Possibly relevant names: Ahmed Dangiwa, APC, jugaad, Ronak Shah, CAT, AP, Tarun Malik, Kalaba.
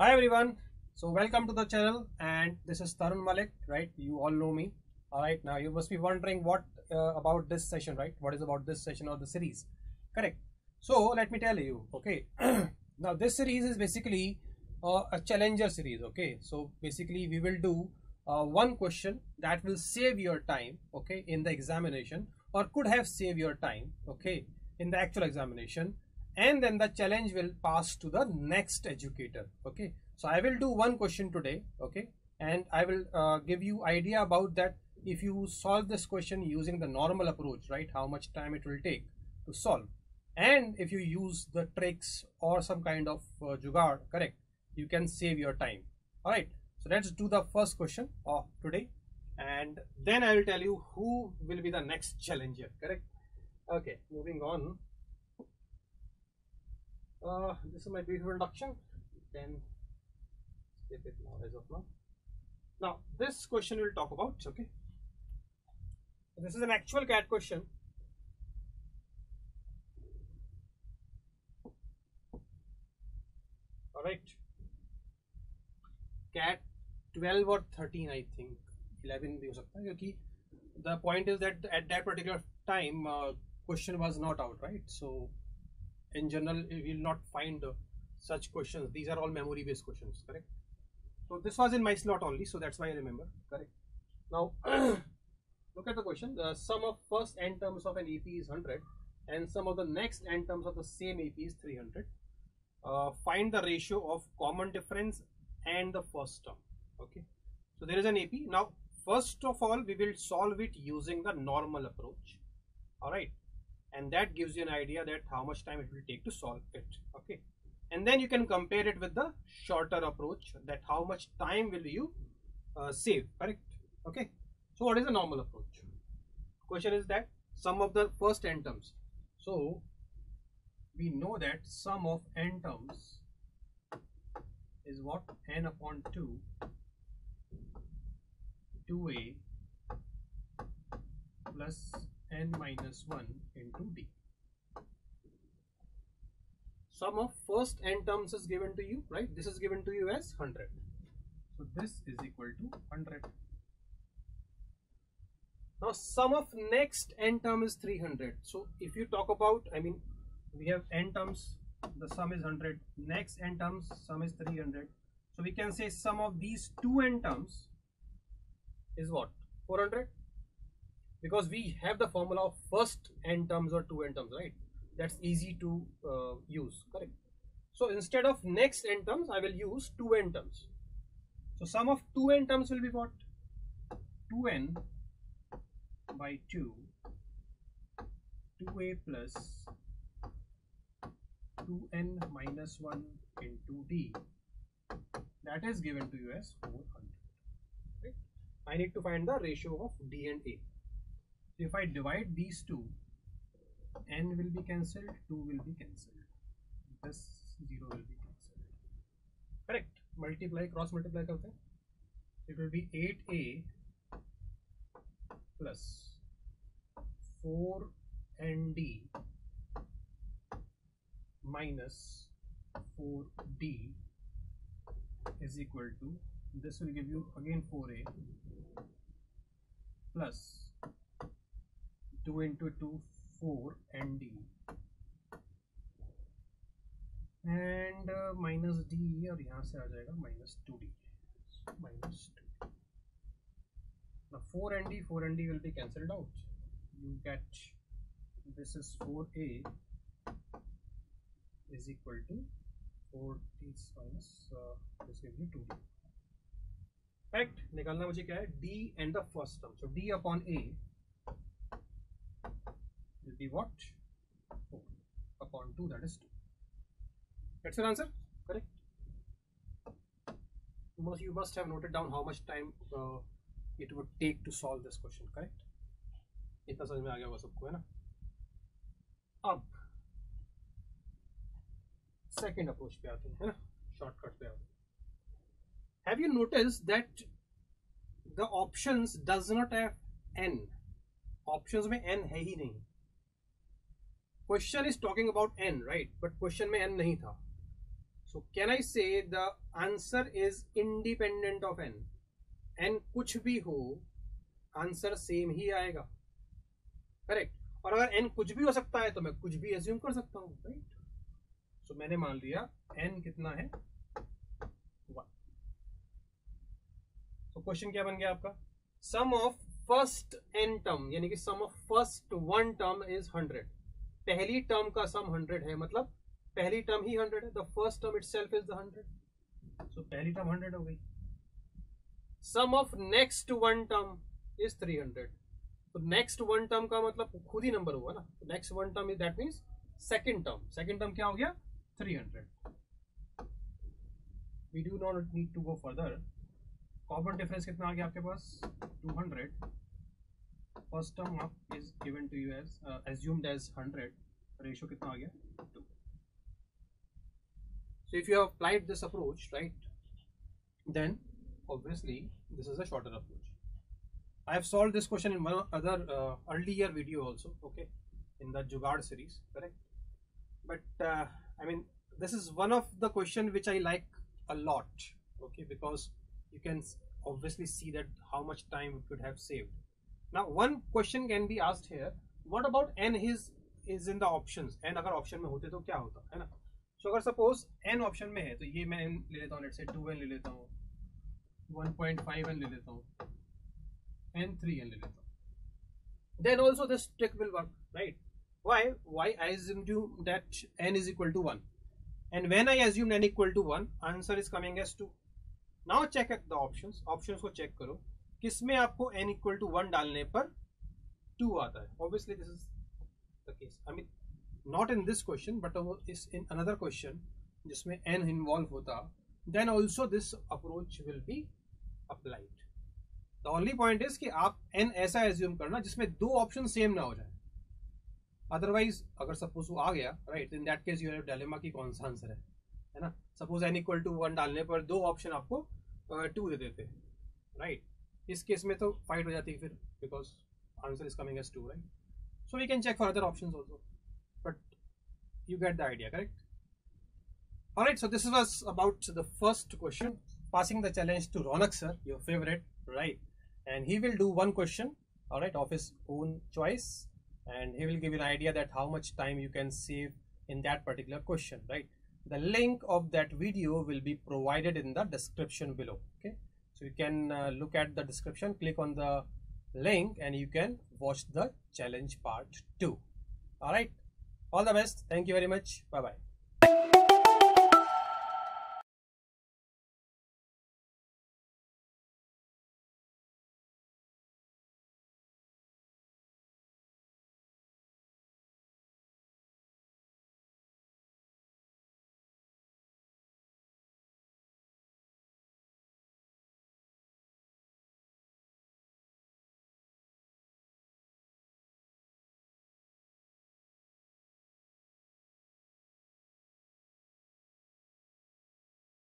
Hi everyone, so welcome to the channel, and this is Tarun Malik, right? You all know me. All right, now you must be wondering what about this session, right? What is about this session or the series, correct? So let me tell you, okay. Now this series is basically a challenger series, okay? So basically we will do one question that will save your time, okay, in the examination, or could have saved your time, okay, in the actual examination. And then the challenge will pass to the next educator, okay? So I will do one question today, okay, and I will give you idea about that. If you solve this question using the normal approach, right, how much time it will take to solve, and if you use the tricks or some kind of jugaad, correct, you can save your time. All right, so let's do the first question of today, and then I will tell you who will be the next challenger, correct? Okay, moving on. This is my brief introduction. Then skip it now, as of now. Now this question we'll talk about. Okay, this is an actual CAT question. All right, CAT 12 or 13, I think 11 भी हो सकता है, क्योंकि the point is that at that particular time question was not out, right? So in general, you will not find such questions. These are all memory-based questions, correct? So this was in my slot only, so that's why I remember, correct? Now, look at the question. The sum of first n terms of an AP is 100, and sum of the next n terms of the same AP is 300. Find the ratio of common difference and the first term, okay? So there is an AP. Now, first of all, we will solve it using the normal approach, all right? And that gives you an idea that how much time it will take to solve it, okay? And then you can compare it with the shorter approach, that how much time will you save, correct? Okay, so what is the normal approach? Question is that sum of the first n terms. So we know that sum of n terms is what? N upon 2, 2a plus n minus 1 into d. Sum of first n terms is given to you, right? This is given to you as 100. So this is equal to 100. Now sum of next n term is 300. So if you talk about, I mean, we have n terms, the sum is 100. Next n terms, sum is 300. So we can say sum of these two n terms is what? 400. Because we have the formula of first n terms or two n terms, right? That's easy to use, correct? So instead of next n terms, I will use two n terms. So sum of two n terms will be what? 2n by 2, 2a plus 2n minus 1 into d. That is given to you as 400. Right? I need to find the ratio of d and a. If I divide these two, n will be cancelled, 2 will be cancelled, this 0 will be cancelled, correct? Multiply, cross multiply karte hain, it will be 8a plus 4nd minus 4d is equal to, this will give you again 4a plus 2 into 2, 4 and d, and minus d, और यहाँ से आ जाएगा minus 2d, so, minus 2. Now 4nd will be cancelled out. You get this is 4a is equal to 4d minus this will be 2d. Correct? निकालना मुझे क्या है? D and the first term. So d upon a will be what? 4 upon 2, that is 2. That's your answer, correct? You must have noted down how much time it would take to solve this question, correct? इतना समझ में आ गया होगा सबको, है ना? अब second approach पे आते हैं, है ना? Shortcut पे आते हैं. Have you noticed that the options does not have n? Options में n है ही नहीं. Question is talking about n, right? But question mein n nahi tha. So can I say the answer is independent of n? n कुछ भी हो answer same ही आएगा, correct. और अगर n कुछ भी हो सकता है तो मैं कुछ भी एज्यूम कर सकता हूं, राइट। सो मैंने मान लिया n कितना है 1। तो क्वेश्चन क्या बन गया आपका, sum of first n term यानी कि sum of first 1 term is 100। पहली टर्म का सम 100 है, मतलब पहली टर्म ही 100 है, the first term itself is the 100। So पहली टर्म 100 हो गई। Sum of next 1 term is 300। तो नेक्स्ट 1 टर्म का मतलब खुद ही नंबर हुआ ना, next 1 term is that means second term. Second term क्या हो गया 300। We do not need to go further. Common difference कितना आ गया आपके पास 200। First term up is given to you as assumed as 100। Ratio कितना आ गया 2। So if you have applied this approach, right, then obviously this is a shorter approach. I have solved this question in one other earlier video also, okay, in the Jugaad series, correct. But I mean, this is one of the question which I like a lot, okay, because you can obviously see that how much time it could have saved. Now one question can be asked here, what about n is in the options? n अगर option में होते तो क्या होता है ना। तो अगर सपोज n ऑप्शन में है तो ये मैं n ले लेता हूँ, लेट्स से 2n ले लेता हूँ, 1.5n ले लेता हूँ, n 3n ले लेता हूँ, then also this trick will work, right. Why I assume that n is equal to 1 and when I assume n equal to 1 answer is coming as 2। Now check the options, options को check करो, किसमें आपको n equal to 1 डालने पर 2 आता है। Obviously this is the case, I mean not in this question but is in another question जिसमें n involved होता, then also this approach will be applied. The only point is कि आप n ऐसा assume करना जिसमें दो option same ना हो जाए, otherwise अगर suppose वो आ गया, right, in that case you have dilemma कि कौन सा आंसर है ना। suppose n equal to 1 डालने पर दो option आपको 2 दे देते, right, इस case में तो fight हो जाती है फिर, because answer is coming as 2, right. So we can check for other options also. You get the idea, correct? All right, so this was about the first question. Passing the challenge to Ronak sir, your favorite, right? And he will do one question, all right, of his own choice, and he will give you an idea that how much time you can save in that particular question, right? The link of that video will be provided in the description below, okay? So you can look at the description, click on the link, and you can watch the challenge part 2. All right. All the best. Thank you very much. Bye-bye.